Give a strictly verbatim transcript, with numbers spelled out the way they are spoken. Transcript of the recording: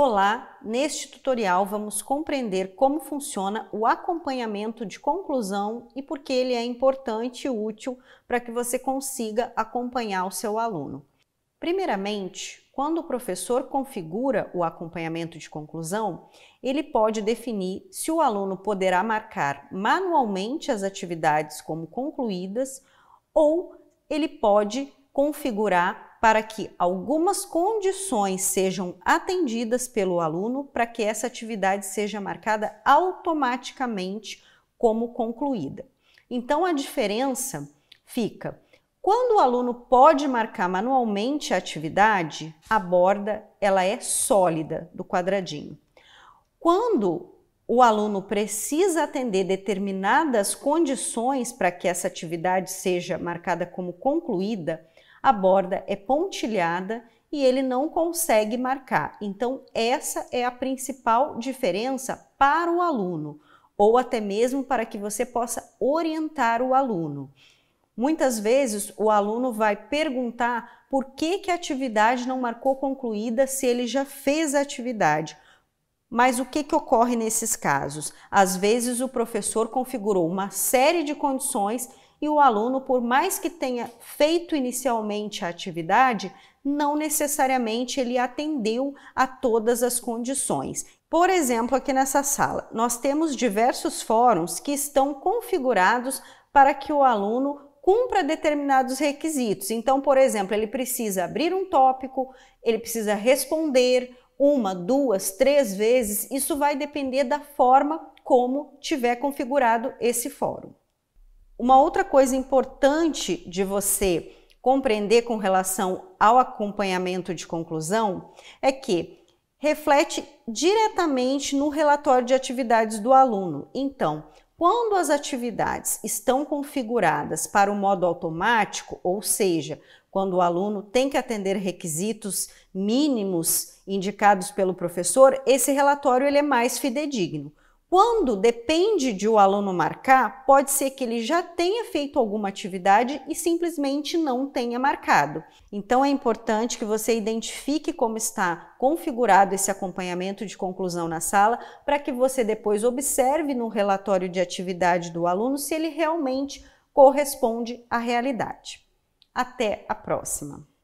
Olá! Neste tutorial vamos compreender como funciona o acompanhamento de conclusão e por que ele é importante e útil para que você consiga acompanhar o seu aluno. Primeiramente, quando o professor configura o acompanhamento de conclusão, ele pode definir se o aluno poderá marcar manualmente as atividades como concluídas ou ele pode configurar para que algumas condições sejam atendidas pelo aluno para que essa atividade seja marcada automaticamente como concluída. Então a diferença fica, quando o aluno pode marcar manualmente a atividade, a borda ela é sólida do quadradinho. Quando o aluno precisa atender determinadas condições para que essa atividade seja marcada como concluída, a borda é pontilhada e ele não consegue marcar. Então, essa é a principal diferença para o aluno, ou até mesmo para que você possa orientar o aluno. Muitas vezes, o aluno vai perguntar por que que a atividade não marcou concluída se ele já fez a atividade. Mas o que que ocorre nesses casos? Às vezes, o professor configurou uma série de condições e o aluno, por mais que tenha feito inicialmente a atividade, não necessariamente ele atendeu a todas as condições. Por exemplo, aqui nessa sala, nós temos diversos fóruns que estão configurados para que o aluno cumpra determinados requisitos. Então, por exemplo, ele precisa abrir um tópico, ele precisa responder uma, duas, três vezes. Isso vai depender da forma como tiver configurado esse fórum. Uma outra coisa importante de você compreender com relação ao acompanhamento de conclusão é que reflete diretamente no relatório de atividades do aluno. Então, quando as atividades estão configuradas para o modo automático, ou seja, quando o aluno tem que atender requisitos mínimos indicados pelo professor, esse relatório ele é mais fidedigno. Quando depende de o aluno marcar, pode ser que ele já tenha feito alguma atividade e simplesmente não tenha marcado. Então é importante que você identifique como está configurado esse acompanhamento de conclusão na sala, para que você depois observe no relatório de atividade do aluno se ele realmente corresponde à realidade. Até a próxima!